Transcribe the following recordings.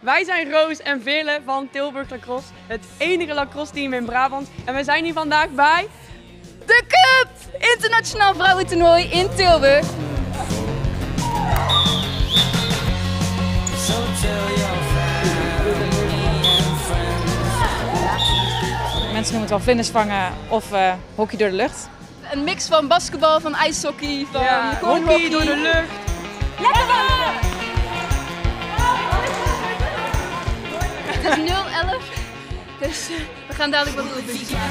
Wij zijn Roos en Ville van Tilburg Lacrosse, het enige lacrosse team in Brabant. En we zijn hier vandaag bij de Cup! Internationaal Vrouwen Toernooi in Tilburg. Mensen noemen het wel vlinders vangen of hockey door de lucht. Een mix van basketbal, van ijshockey, van hockey door de lucht. Lekker! Het is 0-11, dus we gaan dadelijk wat doelpuntjes maken.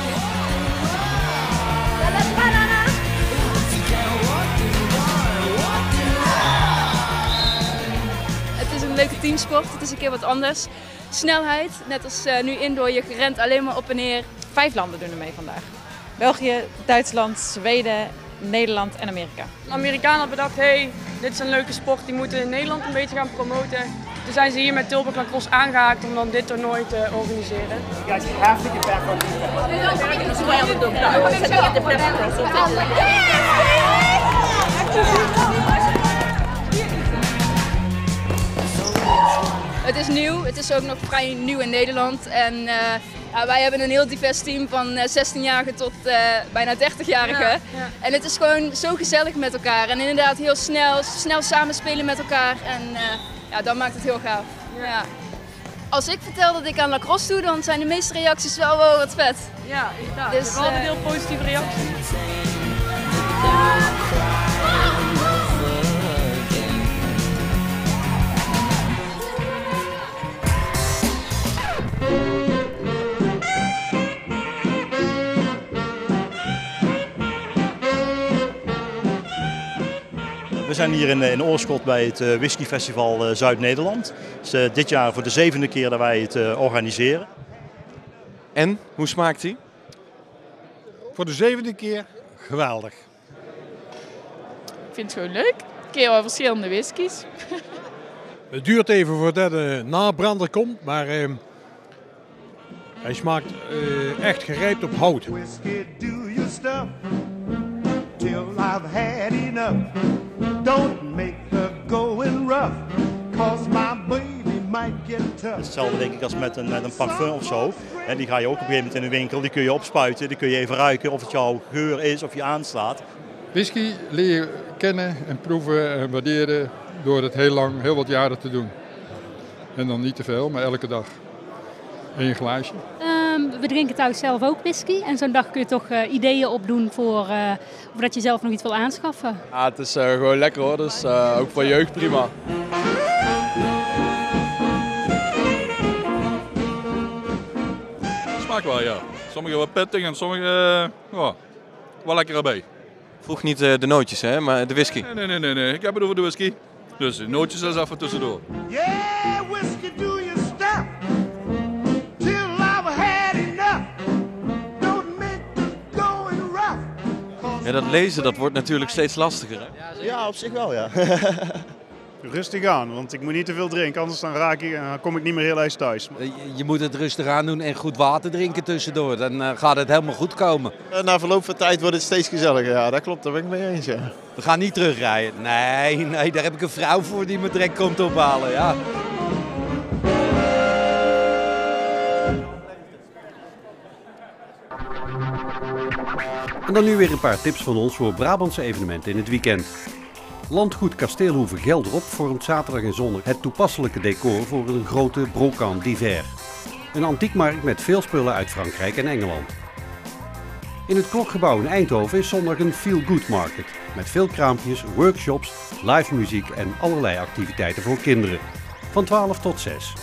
Het is een leuke teamsport, het is een keer wat anders. Snelheid, net als nu indoor, je rent alleen maar op en neer. 5 landen doen er mee vandaag. België, Duitsland, Zweden, Nederland en Amerika. De Amerikanen hadden bedacht, hey, dit is een leuke sport, die moeten in Nederland een beetje gaan promoten. Toen zijn ze hier met Tilburg Lacrosse aangehaakt om dan dit toernooi te organiseren. Guys, you have to get back on this. Het is nieuw, het is ook nog vrij nieuw in Nederland. En wij hebben een heel divers team van 16-jarigen tot bijna 30-jarigen. Ja, ja. En het is gewoon zo gezellig met elkaar. En inderdaad heel snel samenspelen met elkaar. En, ja, dat maakt het heel gaaf. Ja. Als ik vertel dat ik aan lacrosse doe, dan zijn de meeste reacties wel wat vet. Ja, inderdaad. Dus, we hadden heel positieve reacties. We zijn hier in Oirschot bij het Whiskey Festival Zuid-Nederland. Het is dit jaar voor de 7e keer dat wij het organiseren. En, hoe smaakt die? Voor de 7e keer geweldig. Ik vind het gewoon leuk. Ik keer wel verschillende whiskies. Het duurt even voordat de nabrander komt, maar hij smaakt echt gerijpt op hout. Whiskey, do your stuff, till I've had enough. Don't make her going rough, 'cause my baby might get tough. Hetzelfde denk ik als met een parfum of zo. En die ga je ook op een gegeven moment in de winkel, die kun je opspuiten, die kun je even ruiken of het jouw geur is of je aanslaat. Whisky leer je kennen en proeven en waarderen door het heel wat jaren te doen. En dan niet te veel, maar elke dag. Eén glaasje. We drinken thuis zelf ook whisky en zo'n dag kun je toch ideeën opdoen voor dat je zelf nog iets wil aanschaffen. Ja, het is gewoon lekker hoor, dus ook voor jeugd prima. Smaakt wel, ja. Sommige wat pittig en sommige wel lekker erbij. Vroeg niet de nootjes, hè, maar de whisky. Nee. Ik heb het over de whisky. Dus de nootjes is even tussendoor. Yeah, whisky do you stop. Ja, dat lezen, dat wordt natuurlijk steeds lastiger, hè? Ja, op zich wel, ja. Rustig aan, want ik moet niet te veel drinken, anders dan kom ik niet meer heel ijs thuis. Je moet het rustig aan doen en goed water drinken tussendoor, dan gaat het helemaal goed komen. Na verloop van tijd wordt het steeds gezelliger, ja, dat klopt, daar ben ik mee eens, ja. We gaan niet terugrijden. Nee, daar heb ik een vrouw voor die me direct komt ophalen, ja. En dan nu weer een paar tips van ons voor Brabantse evenementen in het weekend. Landgoed Kasteelhoeve Geldrop vormt zaterdag en zondag het toepasselijke decor voor een grote Brocant d'Hiver. Een antiekmarkt met veel spullen uit Frankrijk en Engeland. In het Klokgebouw in Eindhoven is zondag een feel-good-market met veel kraampjes, workshops, live muziek en allerlei activiteiten voor kinderen. Van 12 tot 6.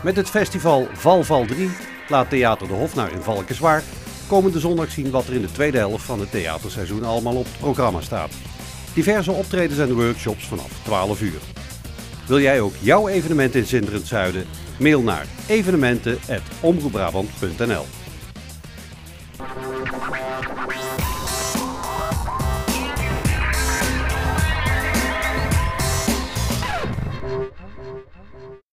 Met het festival Val Val 3 laat Theater de Hof naar in Valkenswaard komende zondag zien wat er in de tweede helft van het theaterseizoen allemaal op het programma staat. Diverse optredens en workshops vanaf 12 uur. Wil jij ook jouw evenement in Zinderend Zuiden? Mail naar evenementen@omroepbrabant.nl